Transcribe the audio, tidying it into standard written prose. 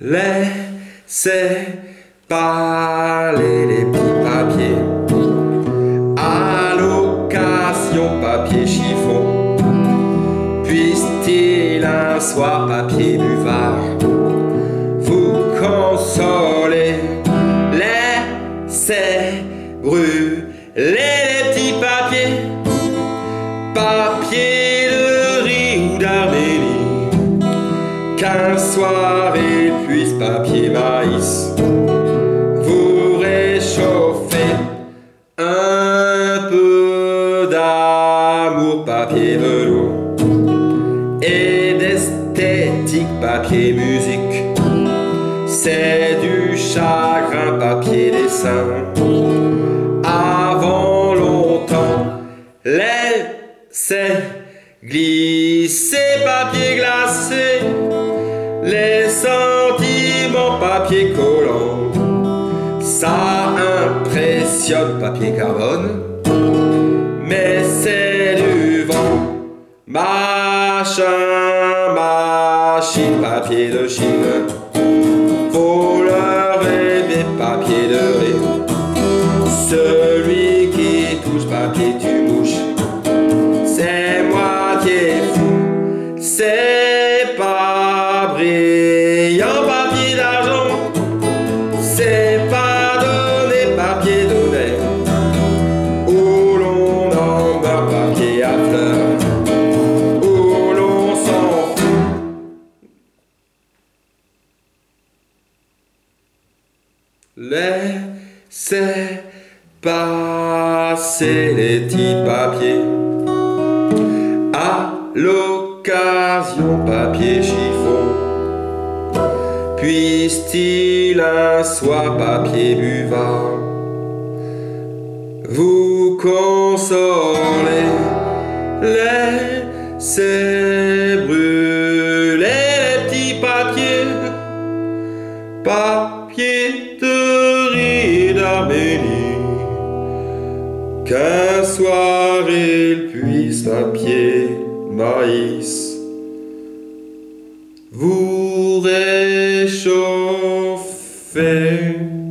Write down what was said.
Laissez parler les petits papiers, allocation papier chiffon, puisse-t-il un soir papier buvard vous consoler. Laissez brûler les petits papiers, papier de riz ou d'Arménie, qu'un soir puisse papier maïs vous réchauffer. Un peu d'amour papier velours et d'esthétique papier musique, c'est du chagrin papier dessin avant longtemps. Laissez glisser papier glacé, les sentiments papier collant, ça impressionne papier carbone, mais c'est du vent. Machine, papier de Chine, faut leur aimer papier de riz. Celui qui touche papier tu mouches, c'est moitié fou, c'est pas brillant papier d'argent, c'est pas donné papier donné, où l'on en meurt papier à fleurs, où l'on s'en fout. Laissez passer les petits papiers, à l'occasion papier chiffon, puisse-t-il un soir papier buvard vous consoler. Laissez brûler les petits papiers, papier de riz d'Arménie, qu'un soir il puisse papier maïs vous réchauffer.